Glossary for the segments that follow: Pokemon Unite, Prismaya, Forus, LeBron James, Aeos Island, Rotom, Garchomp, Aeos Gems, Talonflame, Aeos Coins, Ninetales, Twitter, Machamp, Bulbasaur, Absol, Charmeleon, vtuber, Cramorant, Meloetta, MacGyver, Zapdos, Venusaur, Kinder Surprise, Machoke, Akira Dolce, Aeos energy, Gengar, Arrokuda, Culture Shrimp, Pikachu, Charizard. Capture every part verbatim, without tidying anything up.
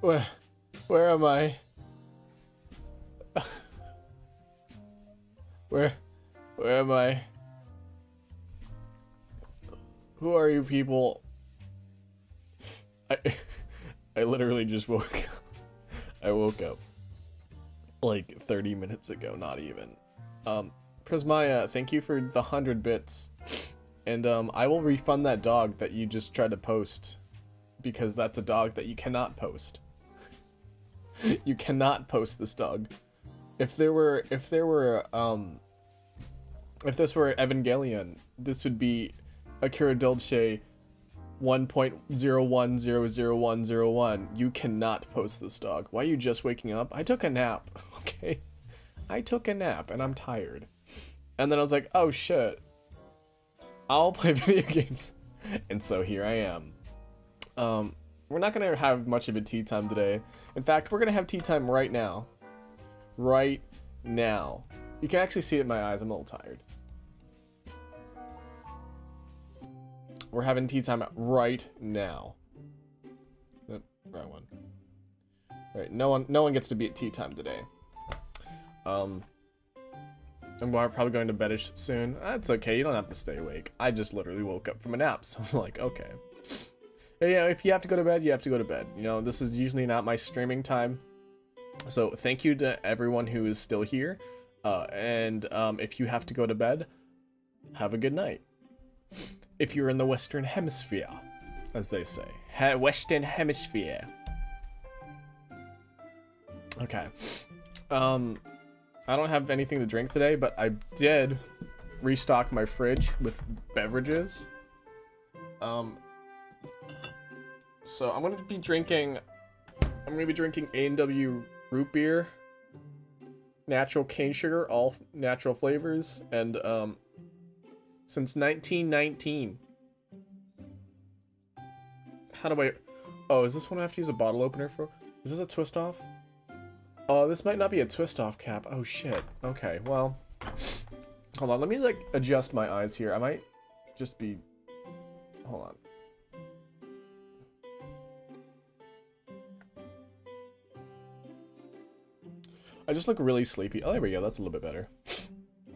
Where, where am I? Where, where am I? Who are you people? I, I literally just woke up. I woke up like thirty minutes ago, not even. Um, Prismaya, thank you for the hundred bits. And um, I will refund that dog that you just tried to post, because that's a dog that you cannot post. You cannot post this dog. If there were, if there were, um, if this were Evangelion, this would be Akira Dolce one point zero one zero zero one zero one. You cannot post this dog. Why are you just waking up? I took a nap, okay? I took a nap and I'm tired. And then I was like, oh shit, I'll play video games. And so here I am. Um, we're not gonna have much of a tea time today. In fact, we're gonna have tea time right now. Right now. You can actually see it in my eyes, I'm a little tired. We're having tea time right now. Nope, wrong one. Alright, no one no one gets to be at tea time today. Um, and we're probably going to bedish soon. That's okay, you don't have to stay awake. I just literally woke up from a nap, so I'm like, okay. Yeah, you know, if you have to go to bed, you have to go to bed. You know, this is usually not my streaming time. So thank you to everyone who is still here. Uh, and um, if you have to go to bed, have a good night. If you're in the Western Hemisphere, as they say. He Western Hemisphere. Okay. Um, I don't have anything to drink today, but I did restock my fridge with beverages. Um, so I'm going to be drinking... I'm going to be drinking A and W root beer, natural cane sugar, all natural flavors, and um, since nineteen nineteen. How do I... Oh, is this one I have to use a bottle opener for? Is this a twist-off? Oh, this might not be a twist-off cap. Oh, shit. Okay, well... Hold on, let me, like, adjust my eyes here. I might just be... Hold on. I just look really sleepy. Oh, there we go. That's a little bit better.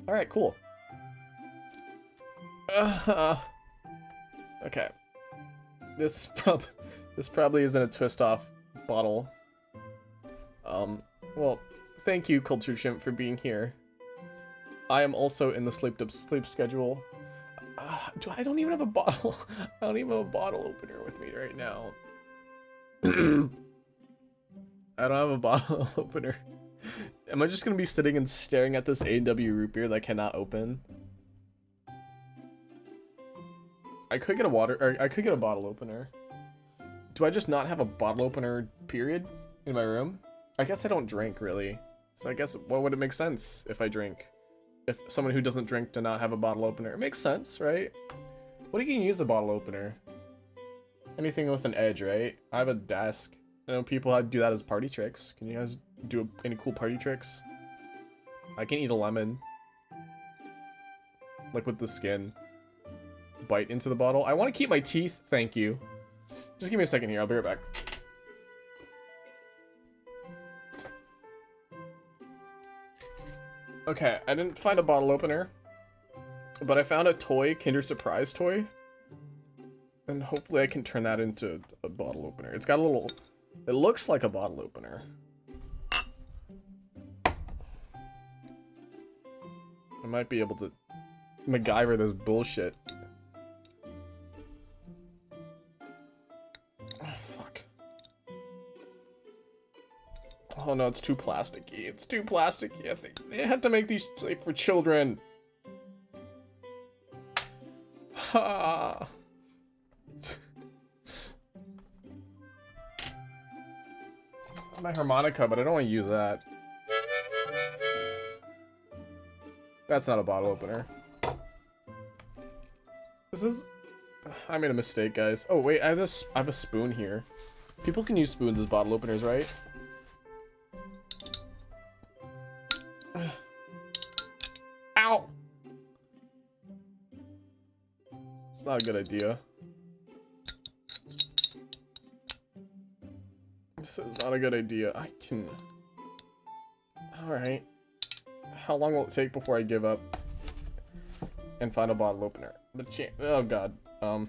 All right, cool. Uh, okay. This prob this probably isn't a twist-off bottle. Um, well, thank you, Culture Shrimp, for being here. I am also in the sleep sleep schedule. Uh, do I don't even have a bottle. I don't even have a bottle opener with me right now. I don't have a bottle opener. Am I just gonna be sitting and staring at this A and W root beer that I cannot open? I could get a water, or I could get a bottle opener. Do I just not have a bottle opener, period, in my room? I guess I don't drink, really. So I guess, what would it make sense if I drink? If someone who doesn't drink to not have a bottle opener? It makes sense, right? What do you use a bottle opener? Anything with an edge, right? I have a desk. I know people do that as party tricks. Can you guys do any cool party tricks? I can eat a lemon. Like with the skin. Bite into the bottle. I want to keep my teeth, thank you. Just give me a second here, I'll be right back. Okay, I didn't find a bottle opener, but I found a toy, Kinder Surprise toy. And hopefully I can turn that into a bottle opener. It's got a little, it looks like a bottle opener. I might be able to MacGyver this bullshit. Oh, fuck. Oh no, it's too plasticky. It's too plasticky. I think they had to make these safe for children. Ha. My harmonica, but I don't want to use that. That's not a bottle opener. This is... I made a mistake, guys. Oh, wait, I have, a, I have a spoon here. People can use spoons as bottle openers, right? Ow! It's not a good idea. This is not a good idea. I can... Alright. How long will it take before I give up? And find a bottle opener. The cha- Oh god. Um...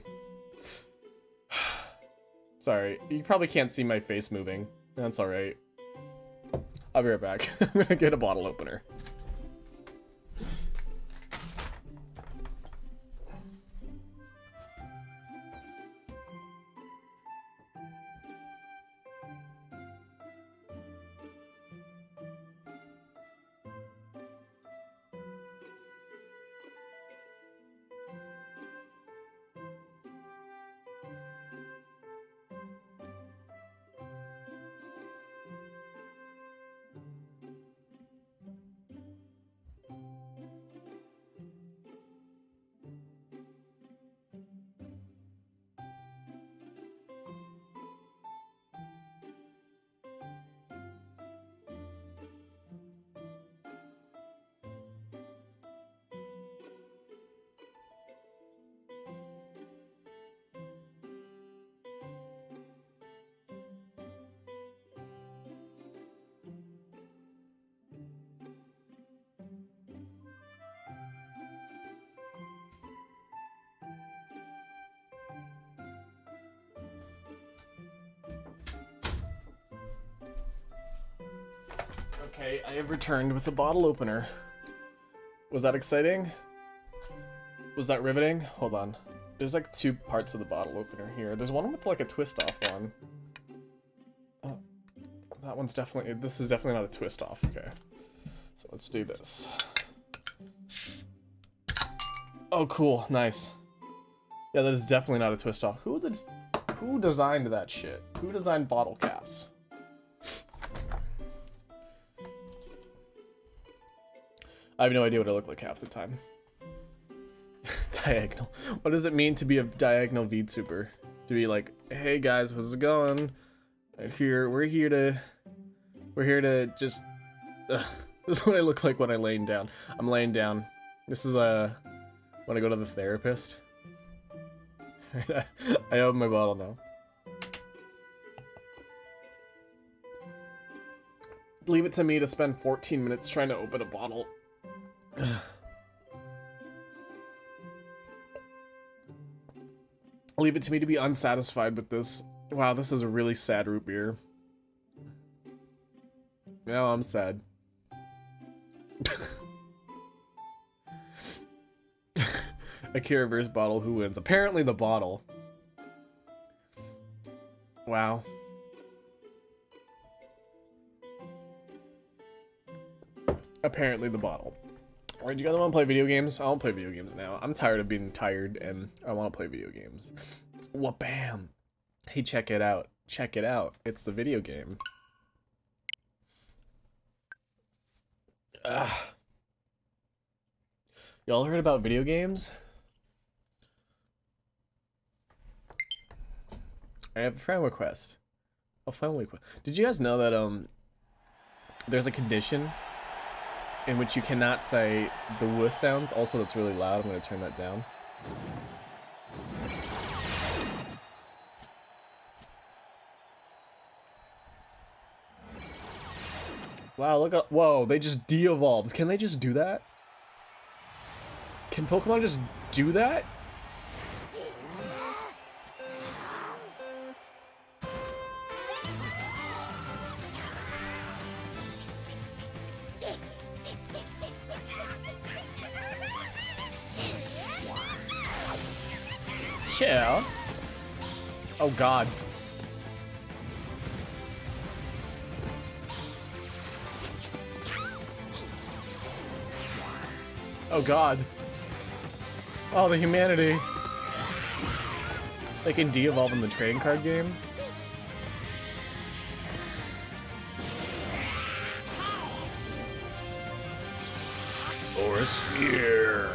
Sorry. You probably can't see my face moving. That's alright. I'll be right back. I'm gonna get a bottle opener. Okay, I have returned with a bottle opener. Was that exciting? Was that riveting? Hold on. There's like two parts of the bottle opener here. There's one with like a twist off one. Oh, that one's definitely, this is definitely not a twist off. Okay. So let's do this. Oh, cool. Nice. Yeah, that is definitely not a twist off. Who the, who designed that shit? Who designed bottle caps? I have no idea what I look like half the time. Diagonal. What does it mean to be a diagonal VTuber? To be like, hey guys, how's it going? Here, we're here to, we're here to just. Uh, this is what I look like when I laying down. I'm laying down. This is uh, when I go to the therapist. I open my bottle now. Leave it to me to spend fourteen minutes trying to open a bottle. Leave it to me to be unsatisfied with this. Wow, this is a really sad root beer. Now I'm sad. Akira versus bottle, who wins? Apparently the bottle. Wow. Apparently the bottle. Alright, you guys want to play video games? I don't play video games now. I'm tired of being tired, and I want to play video games. Wha-bam! Hey, check it out. Check it out. It's the video game. Y'all heard about video games? I have a friend request. A friend request. Did you guys know that, um, there's a condition in which you cannot say the wuh sounds? Also, that's really loud. I'm going to turn that down. Wow, look at... Whoa, they just de-evolved. Can they just do that? Can Pokemon just do that? Yeah. Oh god. Oh god. Oh, the humanity. They can de-evolve in the trading card game. Or a sphere.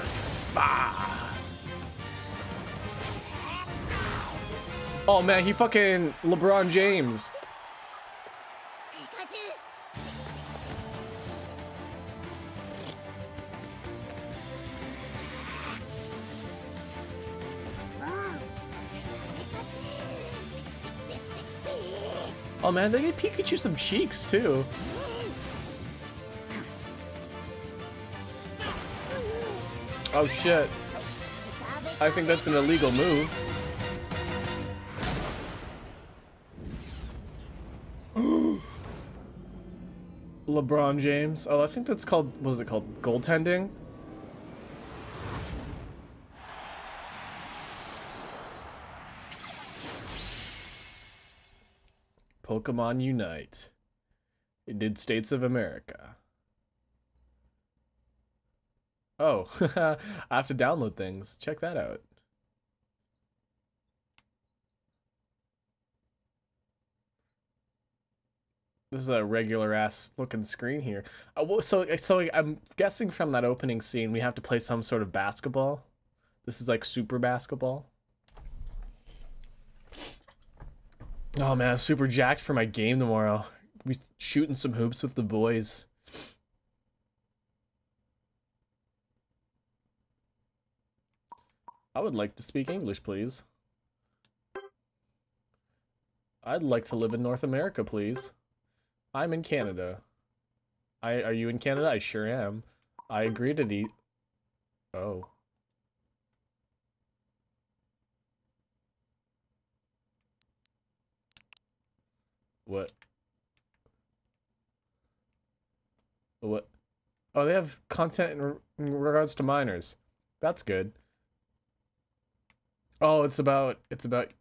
Bah. Oh man, he fucking LeBron James. Oh man, they gave Pikachu some cheeks too. Oh shit. I think that's an illegal move. LeBron James. Oh, I think that's called, what is it called? Goaltending? Pokemon Unite. United States of America. Oh, I have to download things. Check that out. This is a regular ass looking screen here. Oh, so, so I'm guessing from that opening scene, we have to play some sort of basketball. This is like super basketball. Oh man, I'm super jacked for my game tomorrow. We shooting some hoops with the boys. I would like to speak English, please. I'd like to live in North America, please. I'm in Canada. I are you in Canada? I sure am. I agree to the... Oh. What? What? Oh, they have content in, re in regards to minors. That's good. Oh, it's about it's about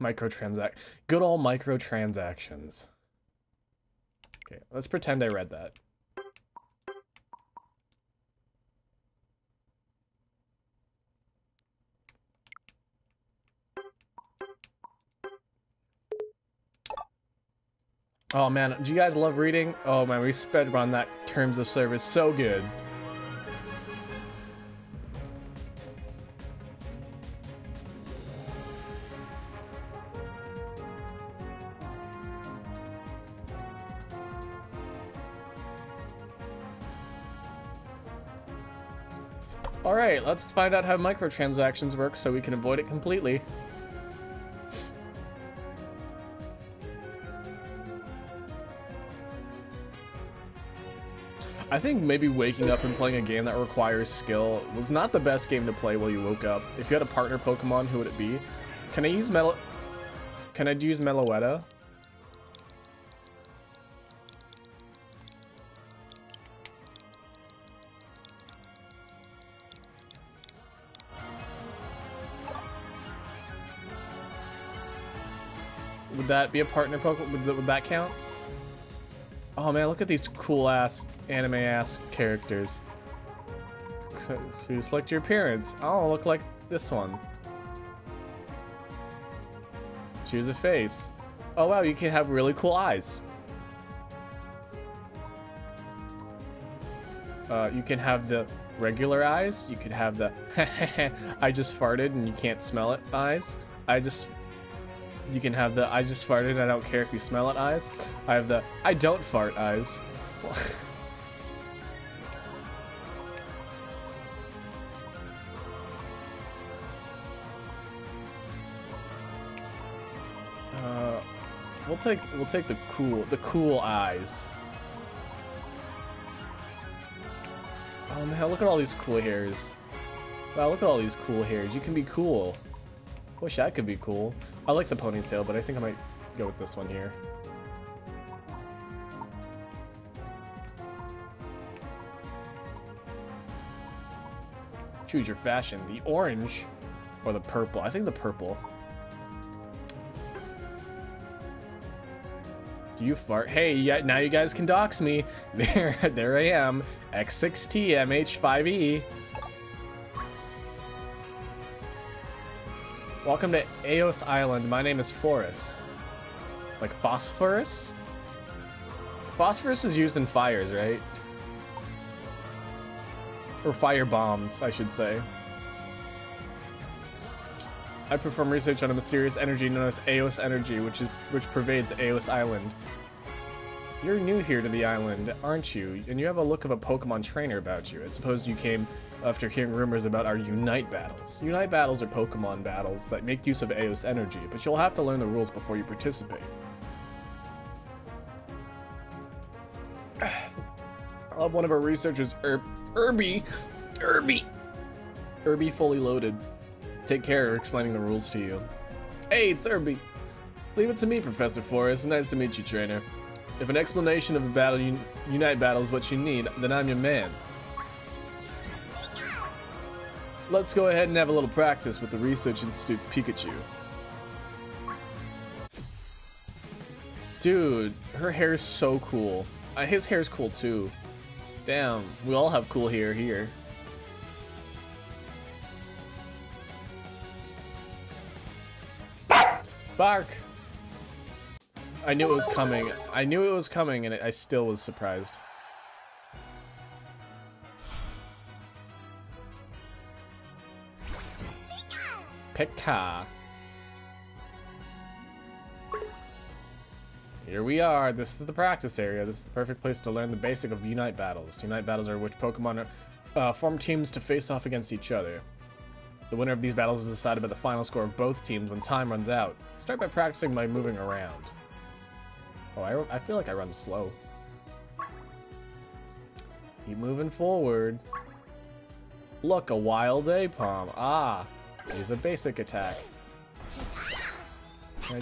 microtransact. Good old microtransactions. Okay, let's pretend I read that. Oh man, do you guys love reading? Oh man, we sped on that terms of service so good. All right, let's find out how microtransactions work so we can avoid it completely. I think maybe waking up and playing a game that requires skill was not the best game to play while you woke up. If you had a partner Pokemon, who would it be? Can I use Mel? Can I use Meloetta? Would that be a partner Pokemon? Would, would that count? Oh man, look at these cool-ass, anime-ass characters. So, so you select your appearance. Oh, look like this one. Choose a face. Oh wow, you can have really cool eyes. Uh, you can have the regular eyes. You could have the I just farted and you can't smell it eyes. I just... You can have the I just farted, I don't care if you smell it eyes. I have the I don't fart eyes. uh, we'll take we'll take the cool the cool eyes. Oh man, look at all these cool hairs. Wow, look at all these cool hairs. You can be cool. Wish I could be cool. I like the ponytail, but I think I might go with this one here. Choose your fashion, the orange or the purple. I think the purple. Do you fart? Hey, yeah, now you guys can dox me. There, there I am. X six T M H five E. Welcome to Aeos Island. My name is Forus. Like phosphorus? Phosphorus is used in fires, right? Or fire bombs, I should say. I perform research on a mysterious energy known as Aeos energy, which is which pervades Aeos Island. You're new here to the island, aren't you? And you have a look of a Pokemon trainer about you. I suppose you came after hearing rumors about our Unite Battles. Unite Battles are Pokemon battles that make use of Aeos energy, but you'll have to learn the rules before you participate. Uh, one of our researchers, er Erbie, Erbie, Erbie fully loaded. Take care of explaining the rules to you. Hey, it's Erbie. Leave it to me, Professor Forus. Nice to meet you, trainer. If an explanation of a battle, un Unite Battle is what you need, then I'm your man. Let's go ahead and have a little practice with the Research Institute's Pikachu. Dude, her hair is so cool. Uh, his hair's cool too. Damn, we all have cool hair here. Bark! I knew it was coming. I knew it was coming and I still was surprised. Pekka. Here we are. This is the practice area. This is the perfect place to learn the basic of Unite Battles. Unite Battles are which Pokemon uh, form teams to face off against each other. The winner of these battles is decided by the final score of both teams when time runs out. Start by practicing by moving around. Oh, I, I feel like I run slow. Keep moving forward. Look, a wild Apom. Ah, here's a basic attack. I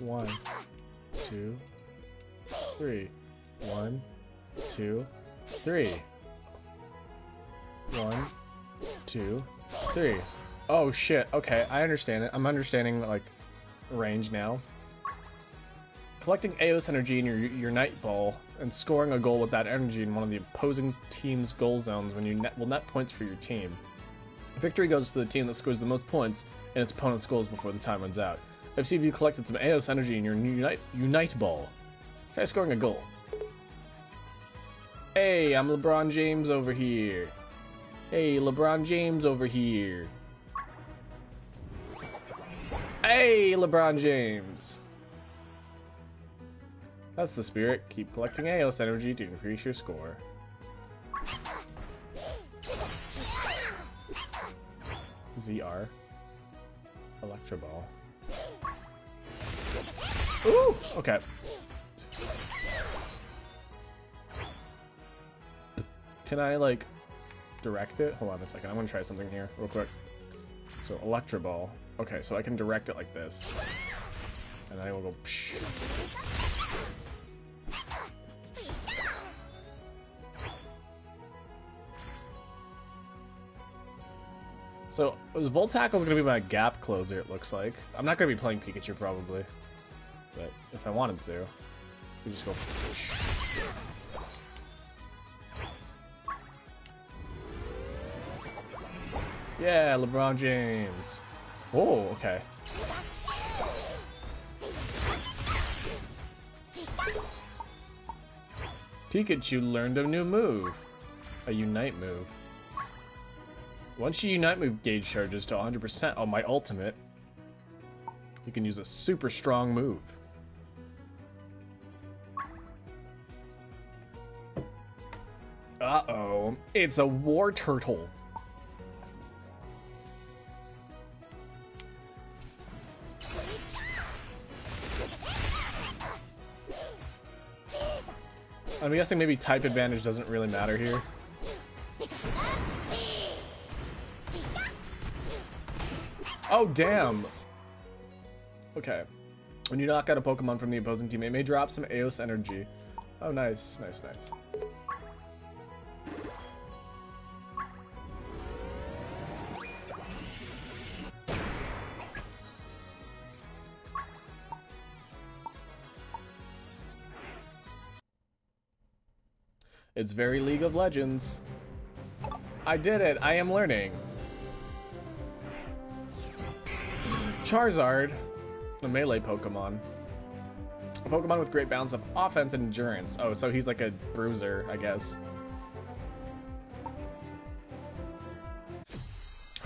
One, two, three. One, two, three. One, two, three. Oh shit, okay, I understand it. I'm understanding, like, range now. Collecting Aeos energy in your Unite Ball and scoring a goal with that energy in one of the opposing team's goal zones when you net, will net points for your team. The victory goes to the team that scores the most points in its opponent's goals before the time runs out. I've seen you collected some Aeos energy in your Unite, Unite Ball. Try scoring a goal. Hey, I'm LeBron James over here. Hey, LeBron James over here. Hey, LeBron James. That's the spirit. Keep collecting Aeos energy to increase your score. Z R. Electro Ball. Ooh, okay. Can I, like, direct it? Hold on a second. I'm gonna try something here real quick. So, Electro Ball. Okay, so I can direct it like this. And I will go psh. So, Voltackle's gonna be my gap closer, it looks like. I'm not gonna be playing Pikachu, probably. But if I wanted to, we just go psh. Yeah, LeBron James. Oh, okay. Pikachu learned a new move. A Unite move. Once your Unite move gauge charges to one hundred percent on my ultimate, you can use a super strong move. Uh-oh. It's a War Turtle. I'm guessing maybe type advantage doesn't really matter here. Oh, damn. Okay. When you knock out a Pokemon from the opposing team, it may drop some Aeos energy. Oh, nice, nice, nice. It's very League of Legends. I did it. I am learning. Charizard, a melee Pokemon. A Pokemon with great balance of offense and endurance. Oh, so he's like a bruiser, I guess.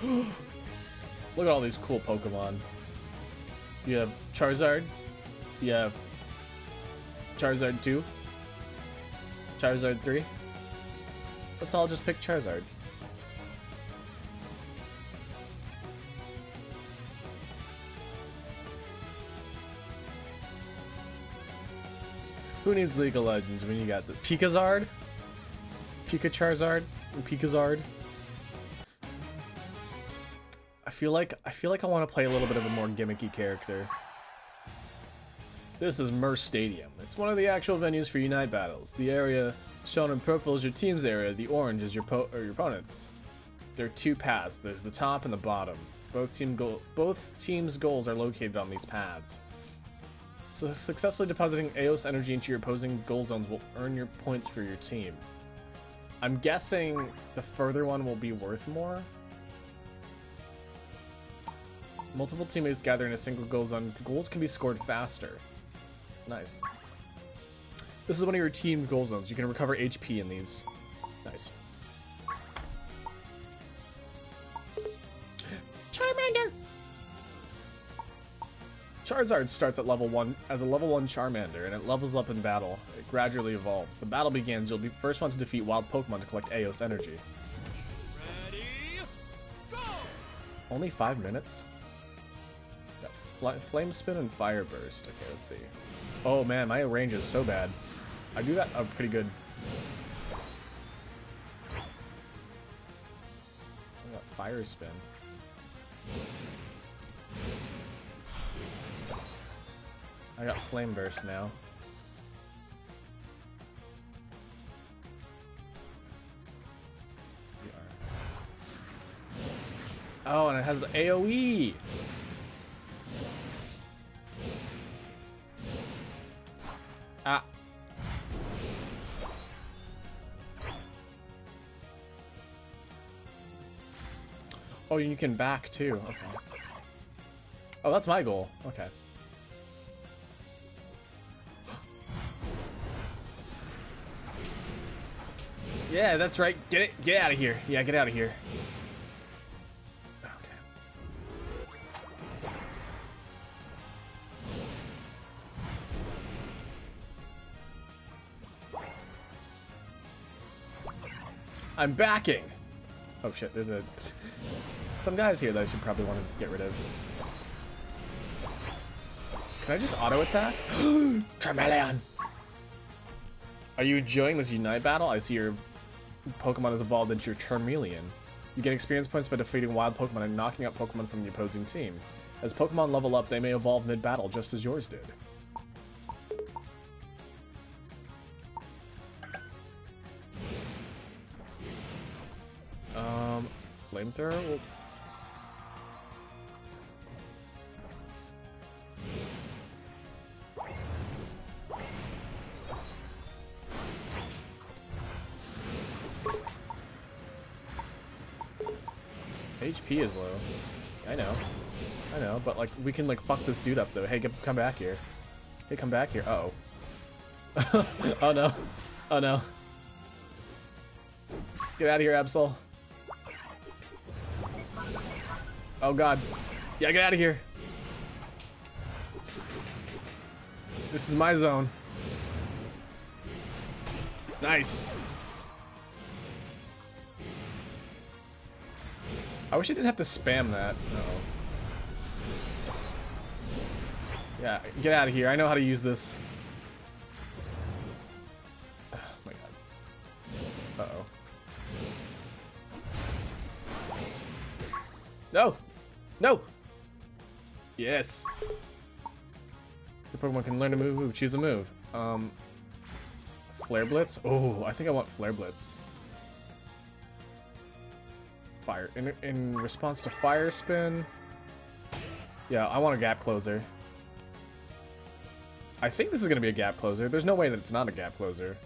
Look at all these cool Pokemon. You have Charizard. You have Charizard two. Charizard three. Let's all just pick Charizard. Who needs League of Legends when you got the Pikazard? Pikacharizard? Pikazard? I feel like I feel like I want to play a little bit of a more gimmicky character. This is Merce Stadium. It's one of the actual venues for Unite Battles. The area shown in purple is your team's area. The orange is your po or your opponent's. There are two paths. There's the top and the bottom. Both team goal both teams' goals are located on these paths. So successfully depositing Aeos energy into your opposing goal zones will earn your points for your team. I'm guessing the further one will be worth more. Multiple teammates gather in a single goal zone. Goals can be scored faster. Nice. This is one of your team goal zones. You can recover H P in these. Nice. Charmander! Charizard starts at level one as a level one Charmander, and it levels up in battle. It gradually evolves. The battle begins. You'll be the first one to defeat wild Pokemon to collect Aeos energy. Ready, go! Only five minutes? Flame Spin and Fire Burst. Okay, let's see. Oh man, my range is so bad. I do that oh, pretty good. I got Fire Spin. I got Flame Burst now. Oh, and it has the AoE! Ah. Oh, you can back too. Okay. Oh, that's my goal. Okay. Yeah, that's right. Get it. Get out of here. Yeah, get out of here. I'm backing! Oh shit, there's a... some guys here that I should probably want to get rid of. Can I just auto-attack? Charmeleon! Are you enjoying this Unite battle? I see your Pokemon has evolved into your Charmeleon. You get experience points by defeating wild Pokemon and knocking out Pokemon from the opposing team. As Pokemon level up, they may evolve mid-battle just as yours did. Flamethrower will... H P is low. I know. I know, but like we can like fuck this dude up though. Hey, get, come back here. Hey, come back here. Uh oh. Oh no. Oh no. Get out of here, Absol. Oh god. Yeah, get out of here. This is my zone. Nice. I wish I didn't have to spam that. Uh-oh. Yeah, get out of here. I know how to use this. Oh my god. Uh-oh. No! No! Yes! Your Pokemon can learn to move, move, choose a move. Um, Flare Blitz? Oh, I think I want Flare Blitz. Fire. In, in response to Fire Spin. Yeah, I want a Gap Closer. I think this is going to be a Gap Closer. There's no way that it's not a Gap Closer.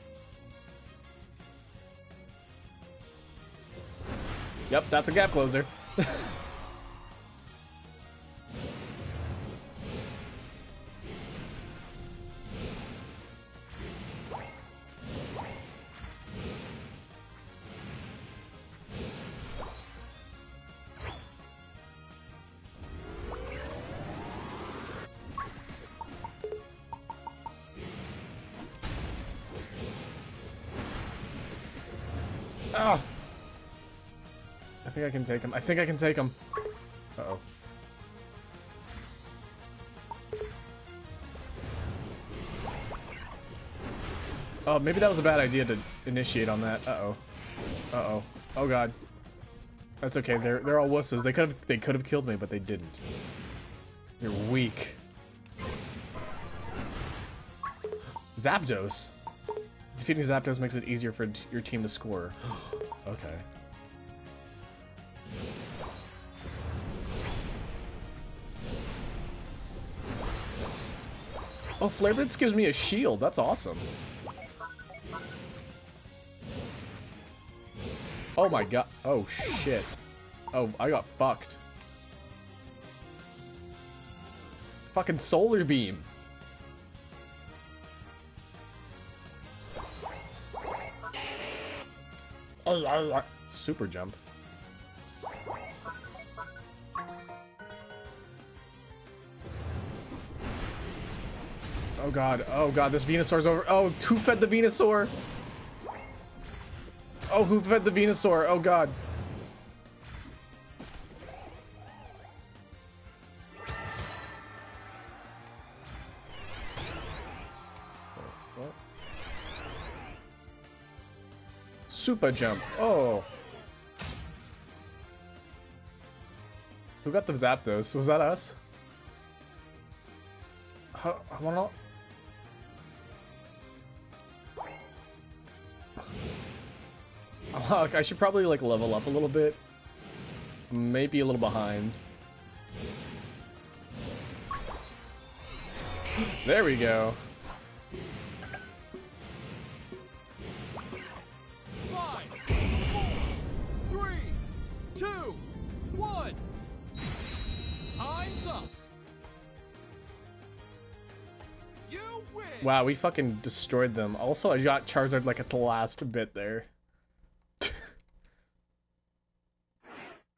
Yep, that's a Gap Closer. Ah! I think I can take him. I think I can take him. Uh-oh. Oh, maybe that was a bad idea to initiate on that. Uh-oh. Uh-oh. Oh god. That's okay. They're they're all wusses. They could have they could have killed me, but they didn't. You're weak. Zapdos. Defeating Zapdos makes it easier for your team to score. Okay. Oh, Flare Blitz gives me a shield. That's awesome. Oh my god. Oh shit. Oh, I got fucked. Fucking Solar Beam. Super Jump. Oh god, oh god, this Venusaur's over. Oh, who fed the Venusaur? Oh, who fed the Venusaur? Oh god. What? Super Jump. Oh. Who got the Zapdos? Was that us? I wanna know. I should probably like level up a little bit. Maybe a little behind. There we go. Five, four, three, two, one. Time's up. You win. Wow, we fucking destroyed them. Also, I got Charizard like at the last bit there.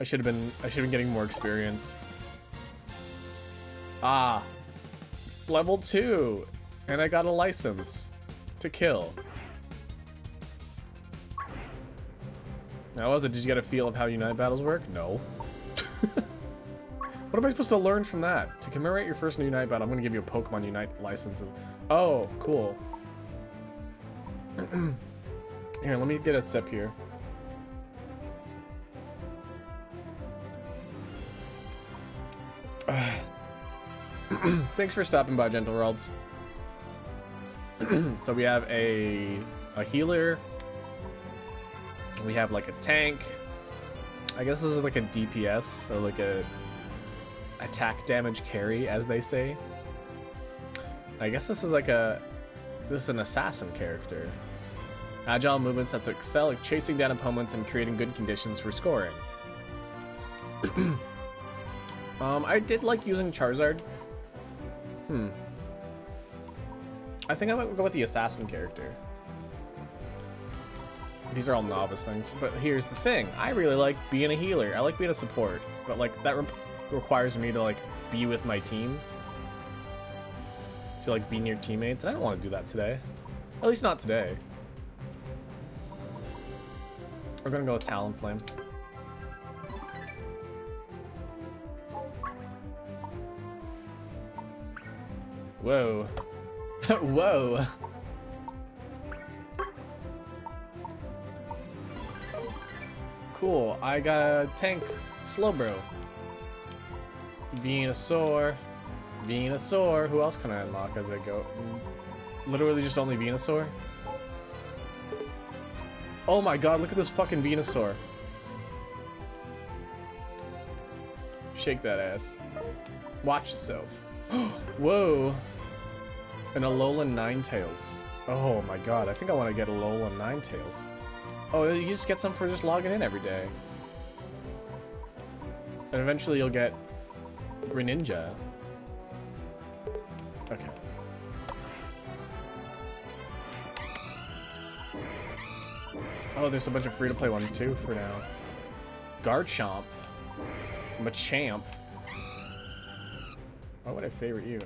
I should have been I should have been getting more experience. Ah, level two, and I got a license to kill. How was it? Did you get a feel of how Unite Battles work? No. What am I supposed to learn from that? To commemorate your first Unite Battle, I'm gonna give you a Pokemon Unite licenses. Oh, cool. Here, let me get a sip here. Thanks for stopping by, Gentle Worlds. So we have a a healer. We have like a tank. I guess this is like a D P S, or like a attack damage carry, as they say. I guess this is like a this is an assassin character. Agile movements that excel at chasing down opponents and creating good conditions for scoring. Um, I did like using Charizard. Hmm. I think I might go with the assassin character. These are all novice things, but here's the thing. I really like being a healer. I like being a support, but like that re requires me to like be with my team. To like be near teammates, and I don't want to do that today. At least not today. We're gonna go with Talonflame. Whoa. Whoa. Cool. I got a tank. Slowbro. Venusaur. Venusaur. Who else can I unlock as I go? Literally just only Venusaur. Oh my god, look at this fucking Venusaur. Shake that ass. Watch yourself. Whoa. An Alolan Ninetales. Oh my god, I think I want to get Alolan Ninetales. Oh, you just get some for just logging in every day. And eventually you'll get Greninja. Okay. Oh, there's a bunch of free-to-play ones too for now. Garchomp. Machamp. Why would I favorite you?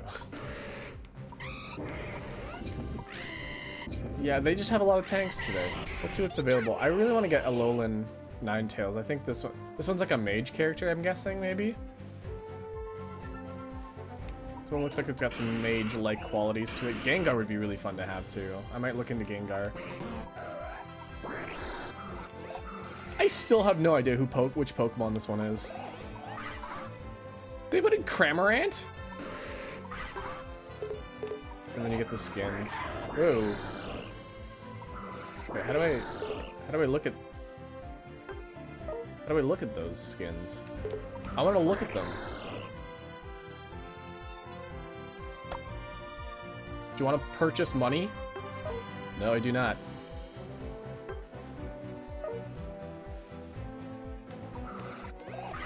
Yeah, they just have a lot of tanks today. Let's see what's available. I really want to get Alolan Ninetales. I think this one, this one's like a mage character, I'm guessing, maybe? It's This one looks like it's got some mage-like qualities to it. Gengar would be really fun to have, too. I might look into Gengar. I still have no idea who poke which Pokemon this one is. They put in Cramorant? And then you get the skins. Whoa. Wait, how do I... How do I look at... How do I look at those skins? I want to look at them. Do you want to purchase money? No, I do not.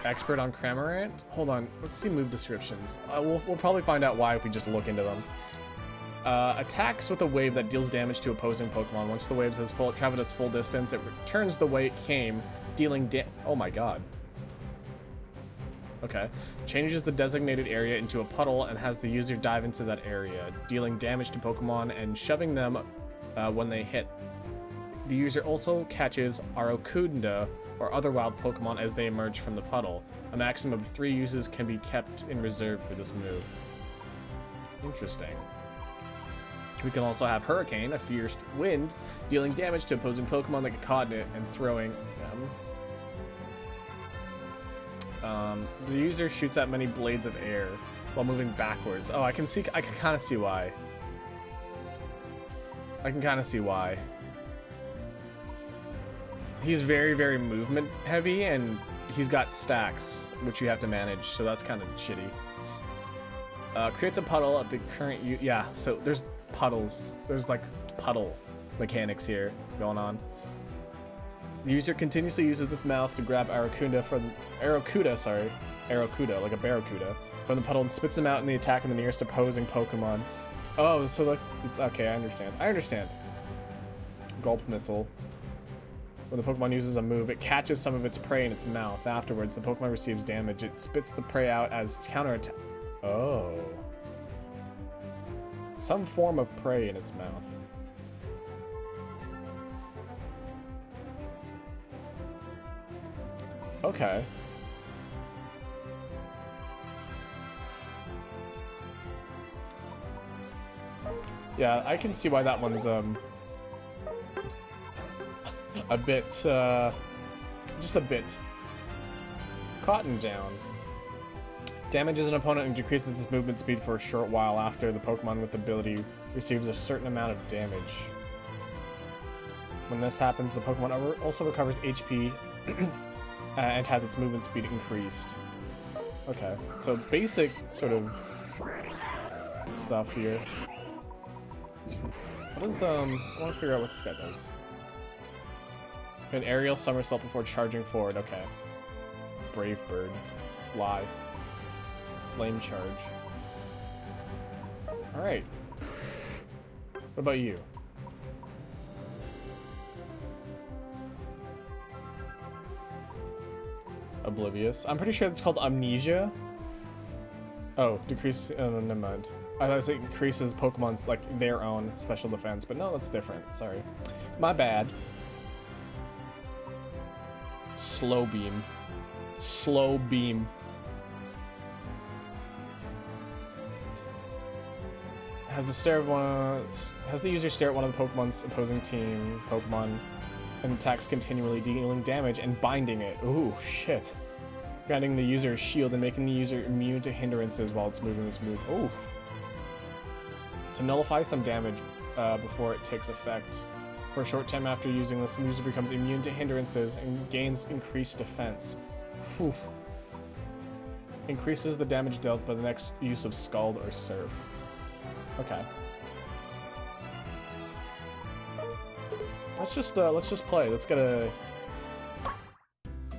Expert on Cramorant? Hold on, let's see move descriptions. Uh, we'll, we'll probably find out why if we just look into them. Uh, attacks with a wave that deals damage to opposing Pokemon. Once the wave has full, traveled its full distance, it returns the way it came, dealing da- Oh my god. Okay. Changes the designated area into a puddle and has the user dive into that area, dealing damage to Pokemon and shoving them uh, when they hit. The user also catches Arrokuda or other wild Pokemon as they emerge from the puddle. A maximum of three uses can be kept in reserve for this move. Interesting. We can also have Hurricane, a fierce wind, dealing damage to opposing Pokemon that get caught in it and throwing them. Um, the user shoots out many blades of air while moving backwards. Oh, I can see, I can kind of see why. I can kind of see why. He's very, very movement heavy, and he's got stacks, which you have to manage, so that's kind of shitty. Uh, creates a puddle at the current u- yeah, so there's puddles. There's like puddle mechanics here going on. The user continuously uses this mouth to grab Arrokuda from Arrokuda, sorry, Arrokuda, like a Barracuda, from the puddle and spits them out in the attack on the nearest opposing Pokemon. Oh, so that's, it's okay. I understand. I understand. Gulp missile. When the Pokemon uses a move, it catches some of its prey in its mouth. Afterwards, the Pokemon receives damage. It spits the prey out as counterattack. Oh. Some form of prey in its mouth. Okay. Yeah, I can see why that one's, um... a bit, uh, just a bit. Cotton down. Damages an opponent and decreases its movement speed for a short while after the Pokemon with ability receives a certain amount of damage. When this happens, the Pokemon also recovers H P and has its movement speed increased. Okay, so basic sort of stuff here. What is, um, I want to figure out what this guy does. An aerial somersault before charging forward. Okay. Brave bird. Fly. Flame charge. Alright. What about you? Oblivious. I'm pretty sure it's called amnesia. Oh, decrease. Oh, never mind. I thought it increases Pokemon's, like, their own special defense, but no, that's different. Sorry. My bad. Slow beam. Slow beam. Has the stare of one of, has the user stare at one of the Pokemon's opposing team Pokemon and attacks continually, dealing damage and binding it. Ooh, shit. Granting the user a shield and making the user immune to hindrances while it's moving this move. Ooh. To nullify some damage uh, before it takes effect. For a short time after using this, the user becomes immune to hindrances and gains increased defense. Whew. Increases the damage dealt by the next use of Scald or Surf. Okay. Let's just uh, let's just play. Let's get a.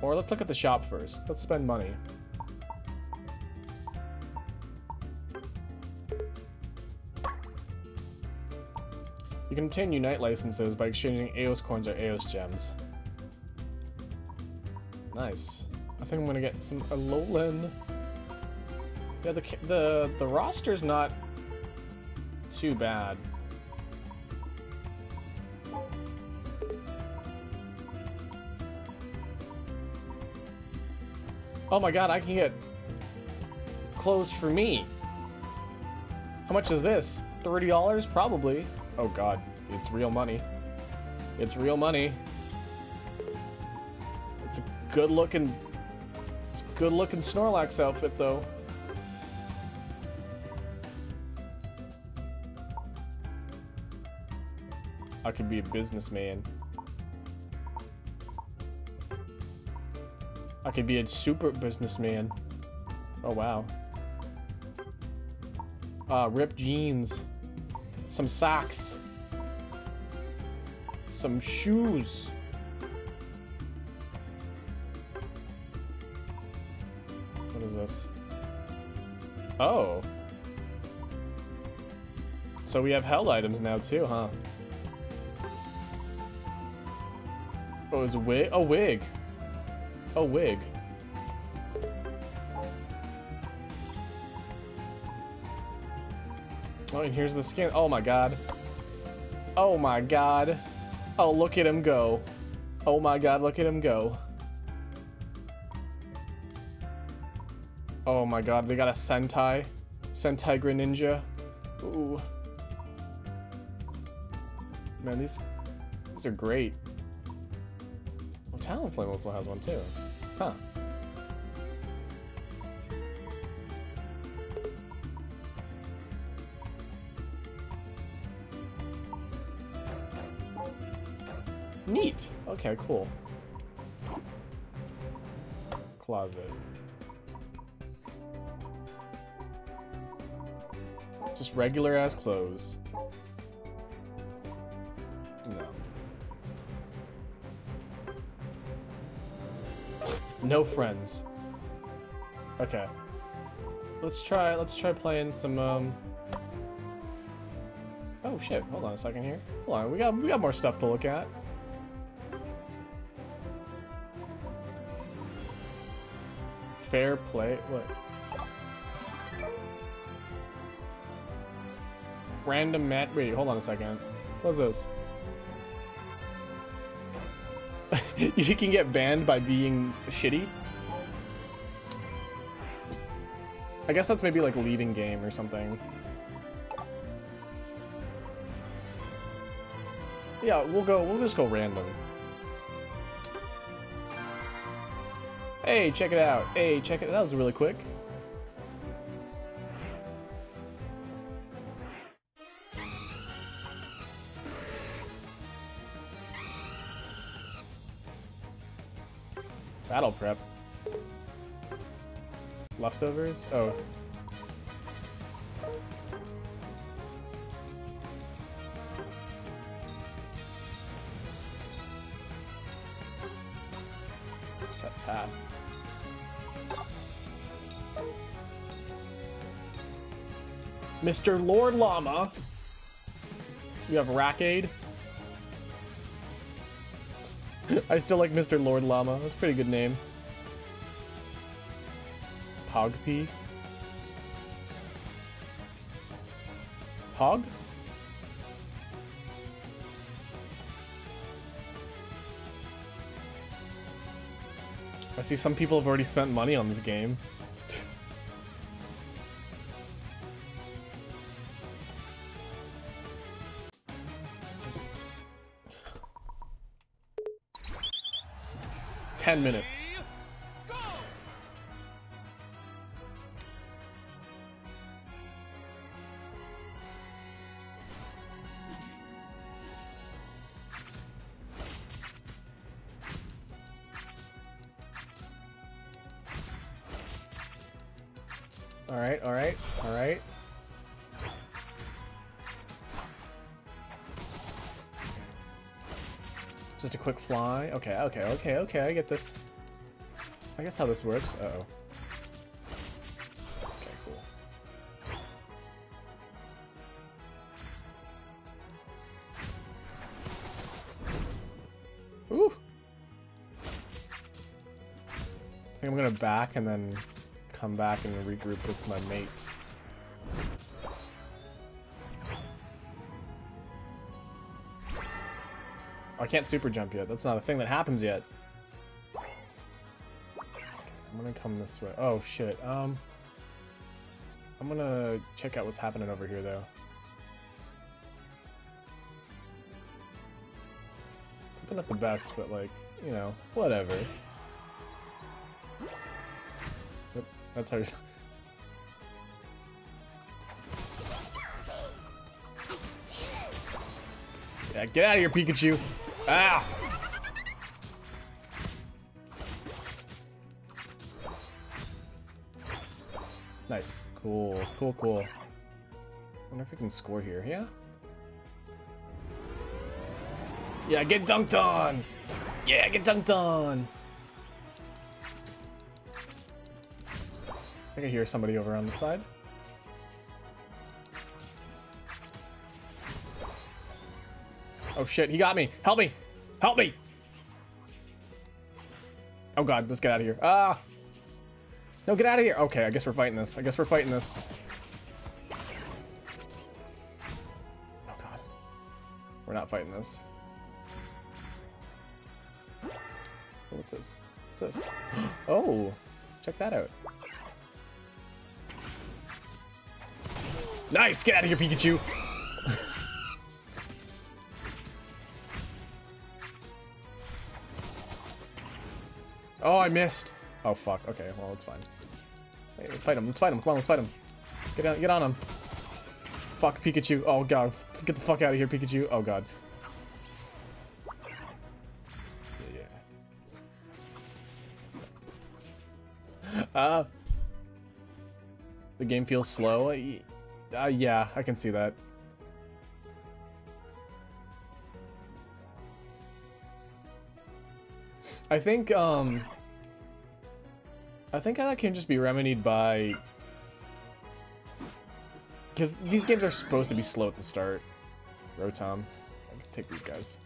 Or let's look at the shop first. Let's spend money. You can obtain Unite licenses by exchanging Aeos Coins or Aeos Gems. Nice. I think I'm gonna get some Alolan. Yeah, the the the roster's not too bad. Oh my god, I can get clothes for me. How much is this? thirty dollars? Probably. Oh god, it's real money. It's real money. It's a good looking... It's a good looking Snorlax outfit though. I could be a businessman. I could be a super businessman. Oh wow. Uh, ripped jeans. Some socks. Some shoes. What is this? Oh. So we have held items now too, huh? Oh, is a wig? A wig. A wig. Oh, and here's the skin. Oh my god. Oh my god. Oh, look at him go. Oh my god, look at him go. Oh my god, they got a Sentai. Sentai Greninja. Ooh. Man, these, these are great. Talonflame also has one too. Huh. Neat! Okay, cool. Closet. Just regular ass clothes. No friends. Okay. Let's try let's try playing some um oh shit, hold on a second here. Hold on, we got we got more stuff to look at. Fair play, what? Random mat wait, hold on a second. What's this? You can get banned by being shitty. I guess that's maybe like leaving game or something. Yeah, we'll go, we'll just go random. Hey, check it out. Hey, check it. That was really quick. Battle prep. Leftovers? Oh. Set path. Mister Lord Llama. You have Rackade. I still like Mister Lord Llama. That's a pretty good name. Pogpee. Pog? I see some people have already spent money on this game. Ten minutes. All right, all right, all right. Just a quick fly. Okay, okay, okay, okay. I get this. I guess how this works. Uh-oh. Okay, cool. Ooh! I think I'm gonna back and then come back and regroup with my mates. I can't super jump yet. That's not a thing that happens yet. Okay, I'm gonna come this way. Oh shit. Um. I'm gonna check out what's happening over here, though. But not the best, but like, you know, whatever. Yep, that's ours. Yeah, get out of here, Pikachu! Ah! Nice. Cool, cool, cool. I wonder if we can score here, yeah? Yeah, get dunked on! Yeah, get dunked on! I think I hear somebody over on the side. Oh shit, he got me! Help me! Help me! Oh god, let's get out of here. Ah! No, get out of here! Okay, I guess we're fighting this. I guess we're fighting this. Oh god. We're not fighting this. What's this? What's this? Oh, check that out. Nice! Get out of here, Pikachu! Oh, I missed. Oh, fuck. Okay, well, it's fine. Hey, let's fight him. Let's fight him. Come on, let's fight him. Get on, get on him. Fuck, Pikachu. Oh, god. Get the fuck out of here, Pikachu. Oh, god. Uh, the game feels slow. Uh, yeah, I can see that. I think, um... I think that can just be remedied by... Because these games are supposed to be slow at the start. Rotom. I can take these guys.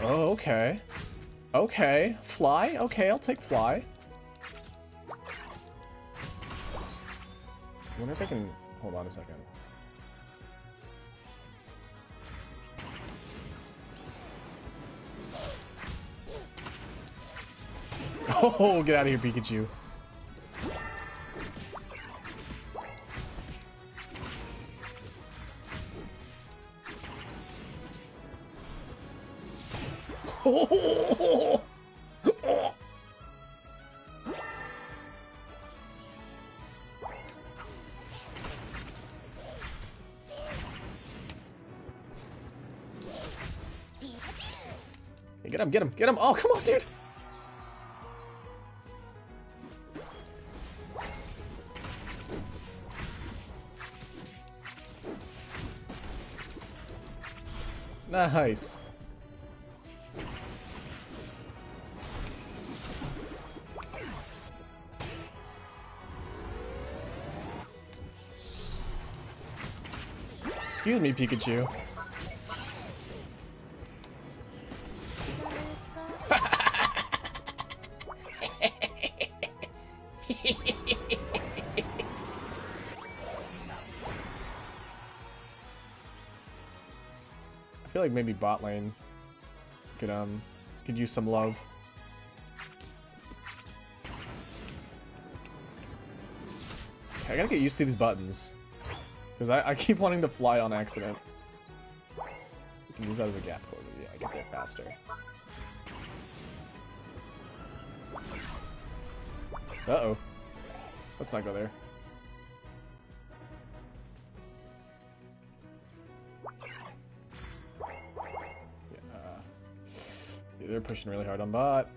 Oh, okay. Okay. Fly? Okay, I'll take Fly. I wonder if I can... Hold on a second. Oh, get out of here, Pikachu. Oh, hey, get him, get him, get him. Oh, come on, dude. Nice. Excuse me, Pikachu. Like maybe bot lane could um could use some love. Okay, I gotta get used to these buttons because I, I keep wanting to fly on accident. You can use that as a gap closer. Yeah, I get there faster. Uh oh, let's not go there. They're pushing really hard on bot.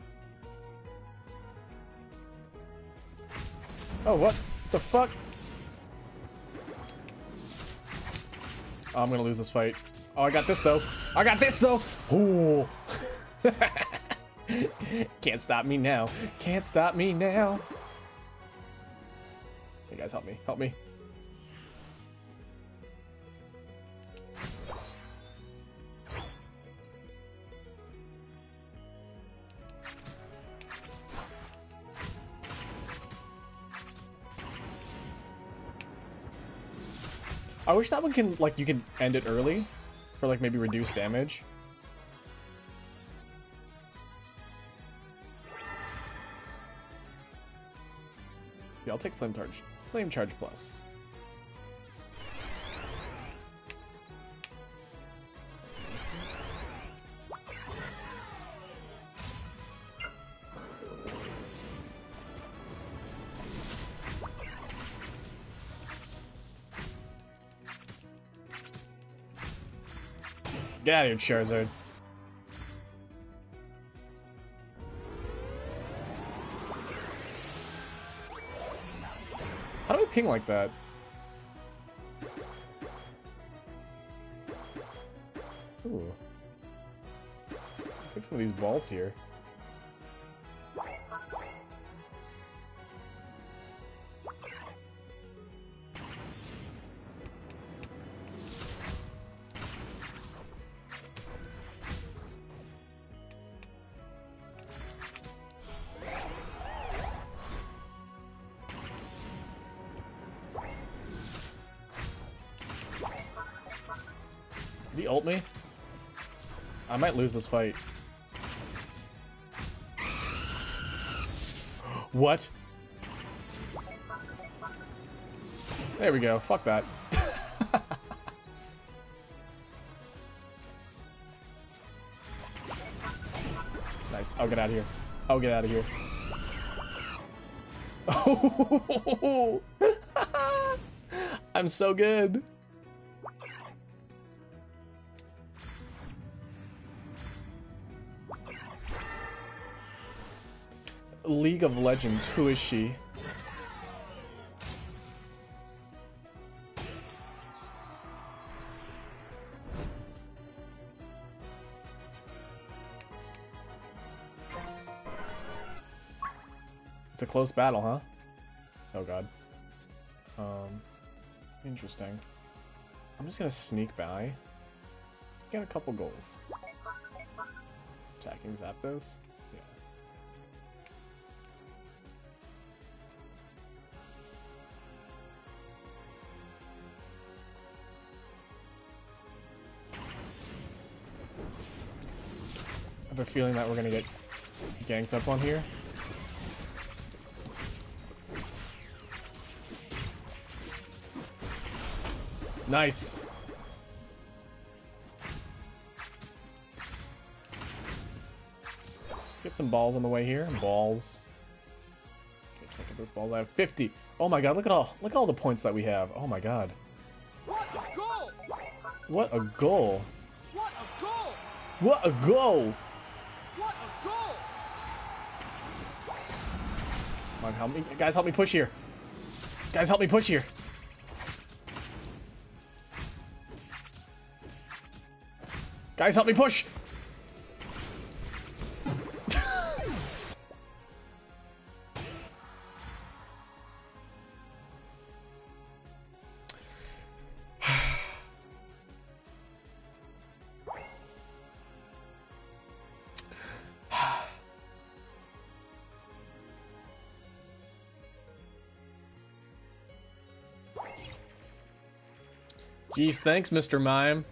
Oh, what the fuck? Oh, I'm gonna lose this fight. Oh, I got this though. I got this though. Ooh. Can't stop me now. Can't stop me now. Hey guys, help me. Help me. I wish that one can, like, you can end it early for, like, maybe reduce damage. Yeah, I'll take Flame Charge. Flame Charge Plus. Get out of here, Charizard. How do I ping like that? Ooh. I'll take some of these balls here. Ult me? I might lose this fight. What? There we go. Fuck that. Nice. I'll get out of here. I'll get out of here. Oh! I'm so good. League of Legends, who is she? It's a close battle, huh? Oh god. Um, interesting. I'm just gonna sneak by. Get a couple goals. Attacking Zapdos. I have a feeling that we're gonna get ganked up on here. Nice. Get some balls on the way here. Balls. Okay, can't get those balls. I have fifty. Oh my god! Look at all look at all the points that we have. Oh my god. What a goal! What a goal! What a goal! What a goal! Come on, help me. Guys, help me push here. Guys, help me push here. Guys, help me push. Jeez, thanks, Mister Mime.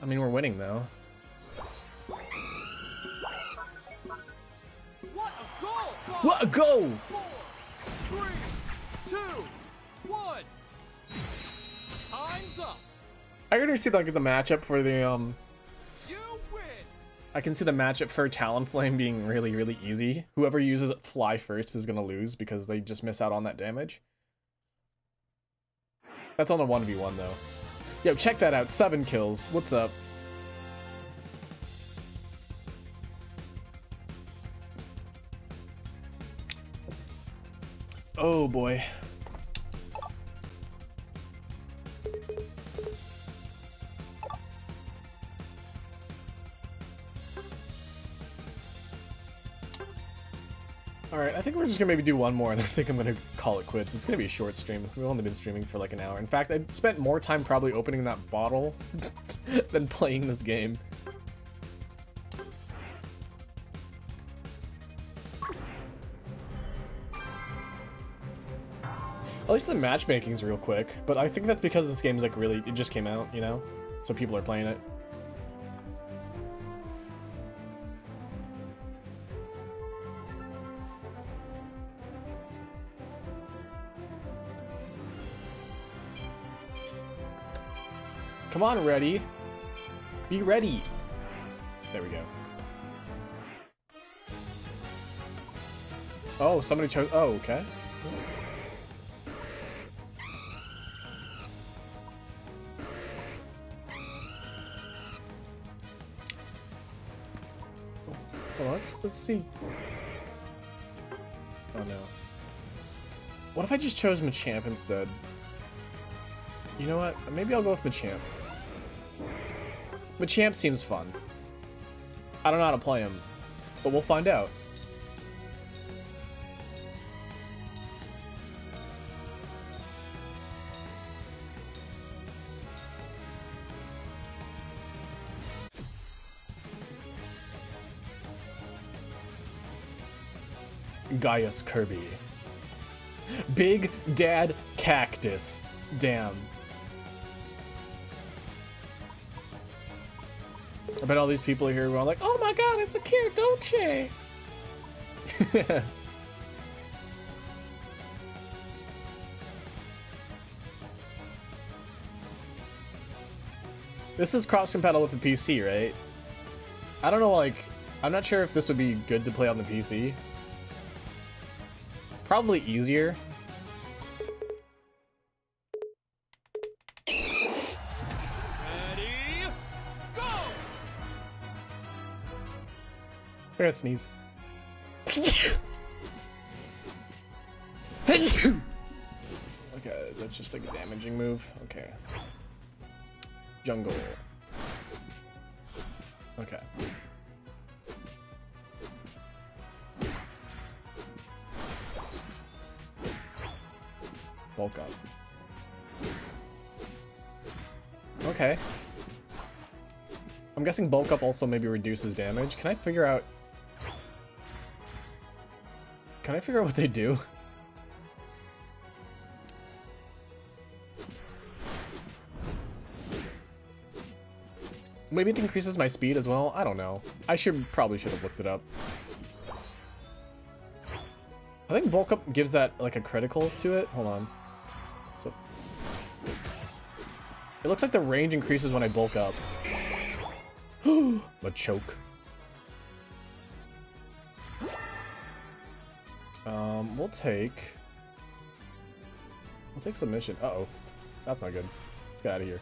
I mean, we're winning, though. What a goal! What a goal! Four, three, two, one. Time's up. I already see like the matchup for the um. I can see the matchup for Talonflame being really, really easy. Whoever uses Fly first is going to lose because they just miss out on that damage. That's on a one v one, though. Yo, check that out. Seven kills. What's up? Oh, boy. Alright, I think we're just gonna maybe do one more and I think I'm gonna call it quits. It's gonna be a short stream. We've only been streaming for like an hour. In fact, I spent more time probably opening that bottle than playing this game. At least the matchmaking's real quick, but I think that's because this game's like really, it just came out, you know? So people are playing it. Come on, ready. Be ready. There we go. Oh, somebody chose... Oh, okay. Well, let's, let's see. Oh, no. What if I just chose Machamp instead? You know what? Maybe I'll go with Machamp. Machamp seems fun. I don't know how to play him, but we'll find out. Gaius Kirby. Big Dad Cactus. Damn. I bet all these people here were all like, oh my god, it's Akira Dolce! This is cross-compatible with the P C, right? I don't know, like, I'm not sure if this would be good to play on the P C. Probably easier. I gotta sneeze. Okay, that's just like a damaging move. Okay. Jungle. Okay. Bulk up. Okay. I'm guessing bulk up also maybe reduces damage. Can I figure out... Can I figure out what they do? Maybe it increases my speed as well? I don't know. I should probably should have looked it up. I think bulk up gives that like a critical to it. Hold on. So it looks like the range increases when I bulk up. Machoke. Um, we'll take... We'll take submission. Uh-oh. That's not good. Let's get out of here.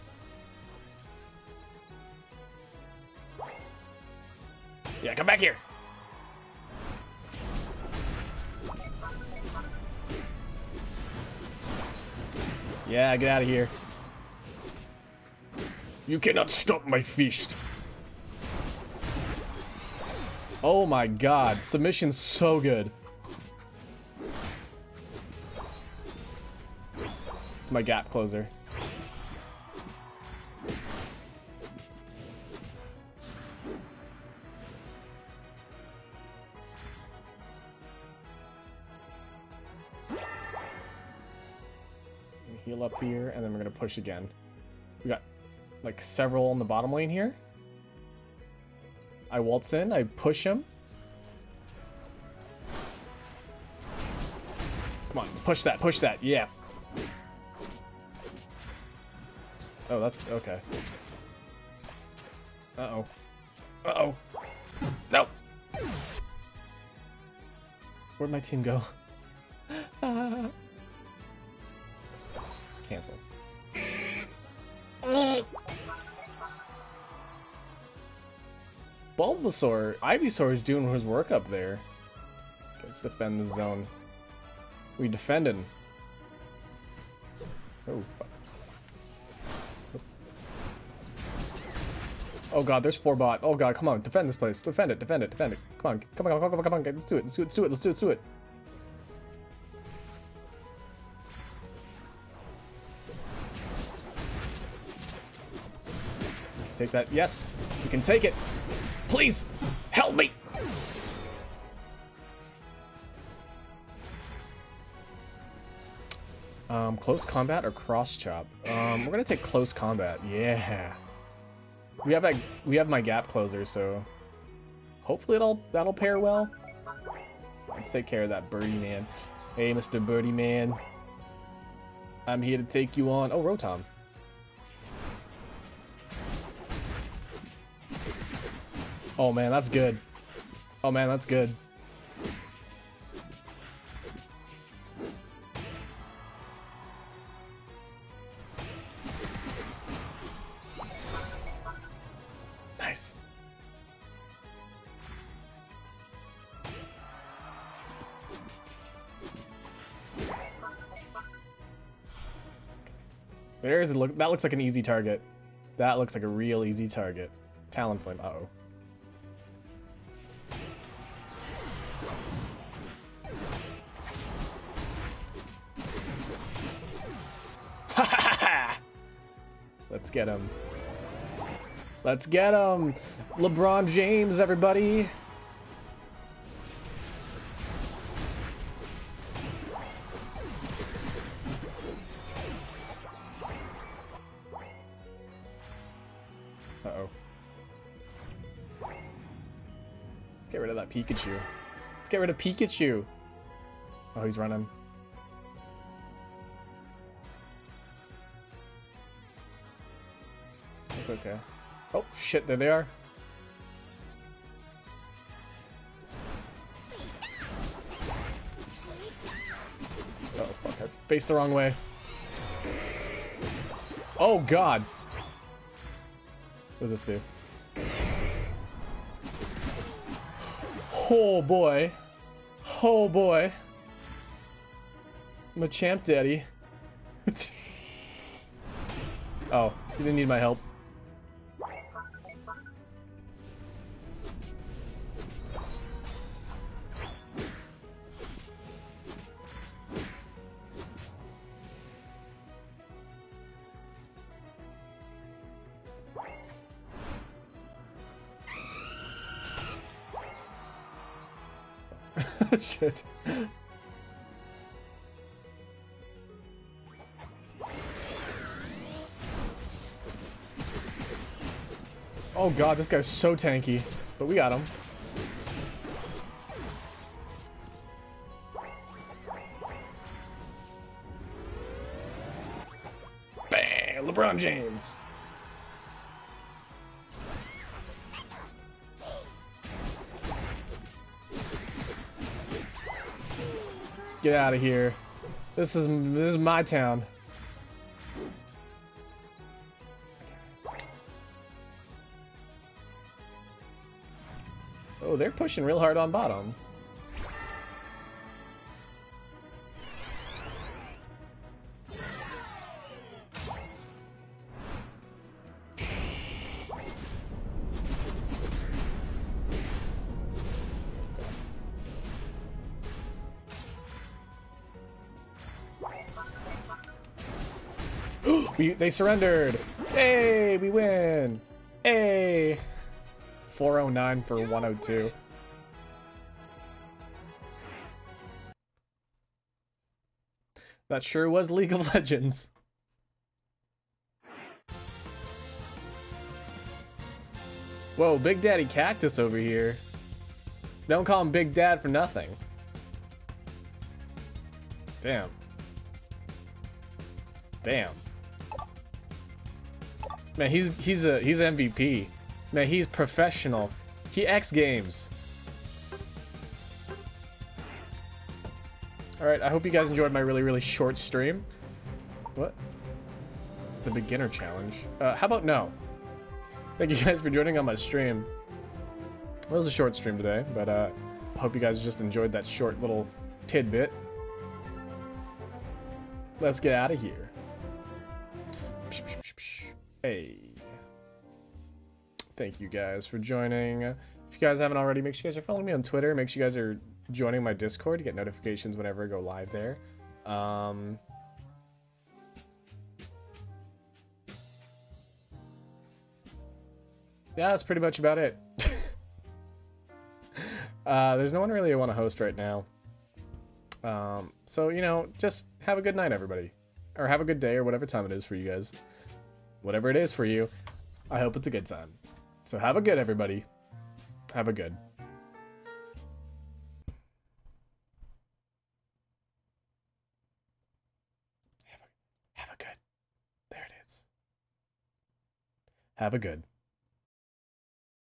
Yeah, come back here! Yeah, get out of here. You cannot stop my feast. Oh my god. Submission's so good. It's my gap closer. Heal up here, and then we're going to push again. We got, like, several on the bottom lane here. I waltz in, I push him. Come on, push that, push that, yeah. Oh, that's, okay. Uh-oh. Uh-oh. No! Where'd my team go? Ah. Cancel. Bulbasaur, Ivysaur is doing his work up there. Okay, let's defend this zone. We defending. Oh, fuck. Oh god, there's four bot. Oh god, come on, defend this place. Defend it, defend it, defend it. Come on, come on, come on, come on, come on. Let's do it, let's do it, let's do it, let's do it, let's do it. Take that. Yes, you can take it. Please, help me. Um, close combat or cross chop? Um, we're gonna take close combat. Yeah. We have a, we have my gap closer, so hopefully it'll that'll pair well. Let's take care of that birdie man. Hey, Mister Birdie Man. I'm here to take you on. Oh, Rotom. Oh man, that's good. Oh man, that's good. Nice. There's a look. That looks like an easy target. That looks like a real easy target. Talonflame. Uh oh. Let's get him. Let's get him. LeBron James, everybody. Uh-oh. Let's get rid of that Pikachu. Let's get rid of Pikachu. Oh, he's running. That's okay. Oh, shit, there they are. Oh, fuck, I faced the wrong way. Oh, God. What does this do? Oh, boy. Oh, boy. Machamp daddy. Oh, you didn't need my help. Shit. Oh god, this guy's so tanky, but we got him. Bang! LeBron James. Get out of here. This is this is my town. Oh, they're pushing real hard on bottom. We, they surrendered. Hey, we win. Hey. four oh nine for one oh two. That sure was League of Legends. Whoa, Big Daddy Cactus over here. Don't call him Big Dad for nothing. Damn. Damn. Man, he's he's a he's M V P. Man, he's professional. He X games. All right, I hope you guys enjoyed my really really short stream. What? The beginner challenge. Uh, how about no? Thank you guys for joining on my stream. Well, it was a short stream today, but uh, I hope you guys just enjoyed that short little tidbit. Let's get out of here. Psh, psh, psh, psh. Hey, thank you guys for joining. If you guys haven't already, make sure you guys are following me on Twitter. Make sure you guys are joining my Discord to get notifications whenever I go live there. Um, yeah, that's pretty much about it. uh, there's no one really I want to host right now. Um, so, you know, just have a good night, everybody. Or have a good day or whatever time it is for you guys. Whatever it is for you, I hope it's a good time. So have a good, everybody. Have a good. Have a, have a good. There it is. Have a good.